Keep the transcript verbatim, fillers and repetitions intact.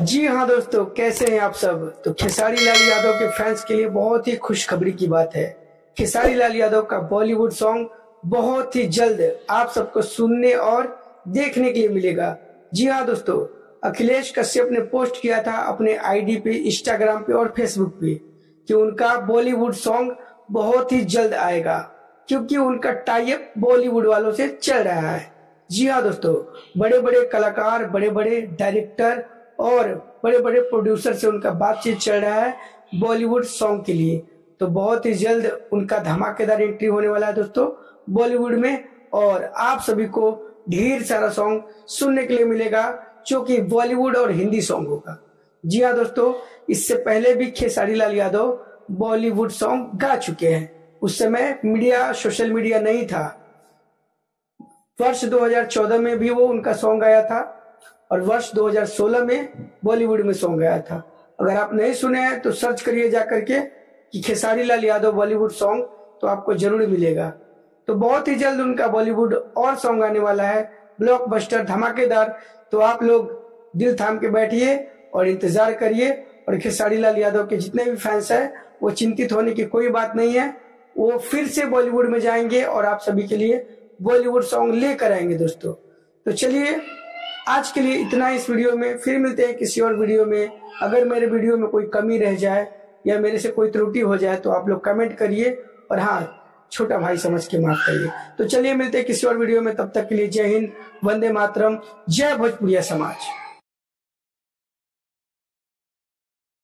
जी हाँ दोस्तों, कैसे हैं आप सब। तो खेसारी लाल यादव के फैंस के लिए बहुत ही खुशखबरी की बात है। खेसारी लाल यादव का बॉलीवुड सॉन्ग बहुत ही जल्द आप सबको सुनने और देखने के लिए मिलेगा। जी हाँ दोस्तों, अखिलेश कश्यप ने पोस्ट किया था अपने आईडी पे, इंस्टाग्राम पे और फेसबुक पे कि उनका बॉलीवुड सॉन्ग बहुत ही जल्द आएगा, क्योंकि उनका टाइप बॉलीवुड वालों से चल रहा है। जी हाँ दोस्तों, बड़े बड़े कलाकार, बड़े बड़े डायरेक्टर और बड़े बड़े प्रोड्यूसर से उनका बातचीत चल रहा है बॉलीवुड सॉन्ग के लिए। तो बहुत ही जल्द उनका धमाकेदार एंट्री होने वाला है दोस्तों बॉलीवुड में, और आप सभी को ढेर सारा सॉन्ग सुनने के लिए मिलेगा जो कि बॉलीवुड और हिंदी सॉन्ग होगा। जी हाँ दोस्तों, इससे पहले भी खेसारी लाल यादव बॉलीवुड सॉन्ग गा चुके हैं। उस समय मीडिया, सोशल मीडिया नहीं था। वर्ष दो हज़ार चौदह में भी वो उनका सॉन्ग आया था और वर्ष दो हज़ार सोलह में बॉलीवुड में सॉन्ग आया था। अगर आप नहीं सुने हैं तो सर्च करिए जा करके कि खेसारी लाल यादव बॉलीवुड सॉन्ग, तो आपको जरूर मिलेगा। तो बहुत ही जल्द उनका बॉलीवुड और सॉन्ग आने वाला है, ब्लॉकबस्टर धमाकेदार। तो आप लोग दिल थाम के बैठिए और इंतजार करिए। और खेसारी लाल यादव के जितने भी फैंस हैं वो चिंतित होने की कोई बात नहीं है, वो फिर से बॉलीवुड में जाएंगे और आप सभी के लिए बॉलीवुड सॉन्ग लेकर आएंगे दोस्तों। तो चलिए आज के लिए इतना इस वीडियो में, फिर मिलते हैं किसी और वीडियो में। अगर मेरे वीडियो में कोई कमी रह जाए या मेरे से कोई त्रुटि हो जाए तो आप लोग कमेंट करिए, और हाँ, छोटा भाई समझ के माफ करिए। तो चलिए मिलते हैं किसी और वीडियो में, तब तक के लिए जय हिंद, वंदे मातरम, जय भोजपुरिया समाज।